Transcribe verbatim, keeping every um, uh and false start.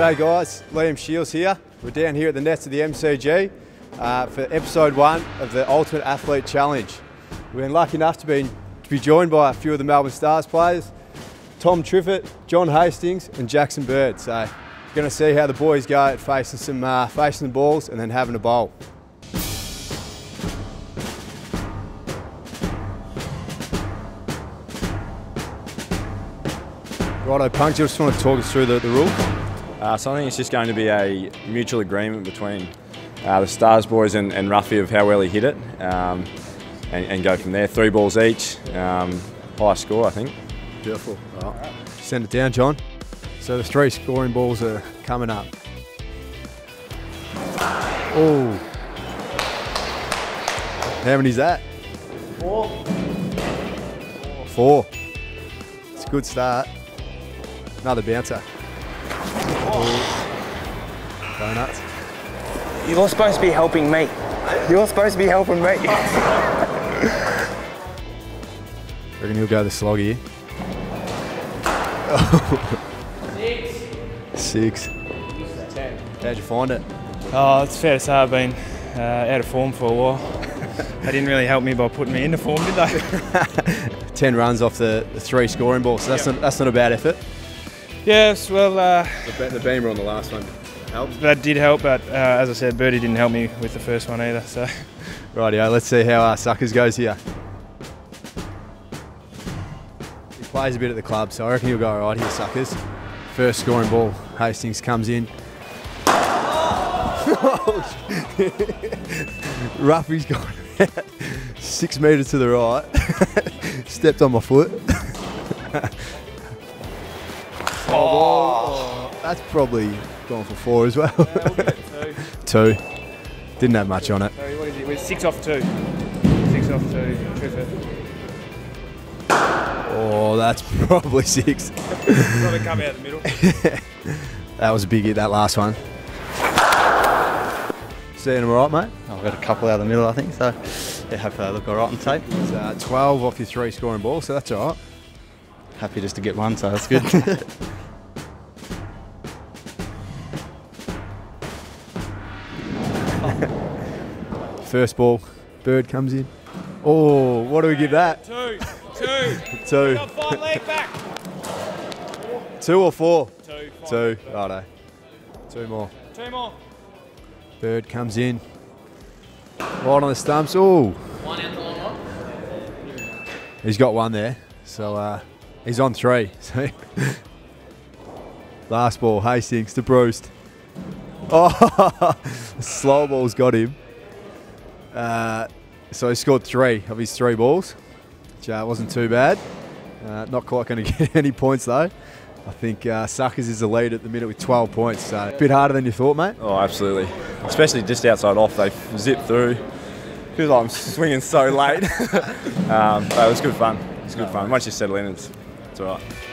G'day guys, Liam Shields here. We're down here at the nets of the M C G uh, for episode one of the Ultimate Athlete Challenge. We've been lucky enough to be, to be joined by a few of the Melbourne Stars players, Tom Triffitt, John Hastings and Jackson Bird. So we're going to see how the boys go at facing some uh, facing the balls and then having a bowl. Righto, Punk, do you just want to talk us through the, the rules? Uh, so I think it's just going to be a mutual agreement between uh, the Stars boys and, and Roughy of how well he hit it um, and, and go from there. Three balls each, um, high score I think. Beautiful. All right. Send it down, John. So the three scoring balls are coming up. Oh, how many's that? Four. Four. It's a good start. Another bouncer. Oh. Donuts. You're supposed to be helping me. You're supposed to be helping me. I reckon he'll go the slog here. Oh. Six. Six. Ten. How'd you find it? Oh, it's fair to say I've been uh, out of form for a while. They didn't really help me by putting me into form, did they? Ten runs off the, the three scoring balls, so that's, yep. not, that's not a bad effort. Yes, well... Uh, the, the beamer on the last one helped? That did help, but uh, as I said, Birdie didn't help me with the first one either, so... Rightio, let's see how uh, Suckers goes here. He plays a bit at the club, so I reckon he'll go alright here, Suckers. First scoring ball, Hastings comes in. Oh! Roughy's gone out six metres to the right. Stepped on my foot. Oh, oh, that's probably gone for four as well. Yeah, we'll two. two. Didn't have much on it. So what is it? We're six off two. Six off two. Triffitt. Oh, that's probably six. Probably come out the middle. That was a big hit, that last one. Seeing them all right, mate? I've got a couple out of the middle, I think, so yeah, hopefully they look all right on tape. It's uh, twelve off your three scoring ball, so that's all right. Happy just to get one, so that's good. First ball, Bird comes in. Oh, what do we give that? Two, two, two. Got five leg back. Two or four? Two. Five, two. Righto. Two more. Two more. Bird comes in. Right on the stumps. Oh. One out the long one. He's got one there, so uh, he's on three. So last ball, Hastings to Breust. Oh, slow ball's got him. Uh, so he scored three of his three balls, which uh, wasn't too bad. Uh, not quite going to get any points though. I think uh, Suckers is the lead at the minute with twelve points, so a bit harder than you thought, mate. Oh, absolutely. Especially just outside off, they zip through. Feels like I'm swinging so late. um, but it was good fun. It's good fun. Once you settle in, it's, it's all right.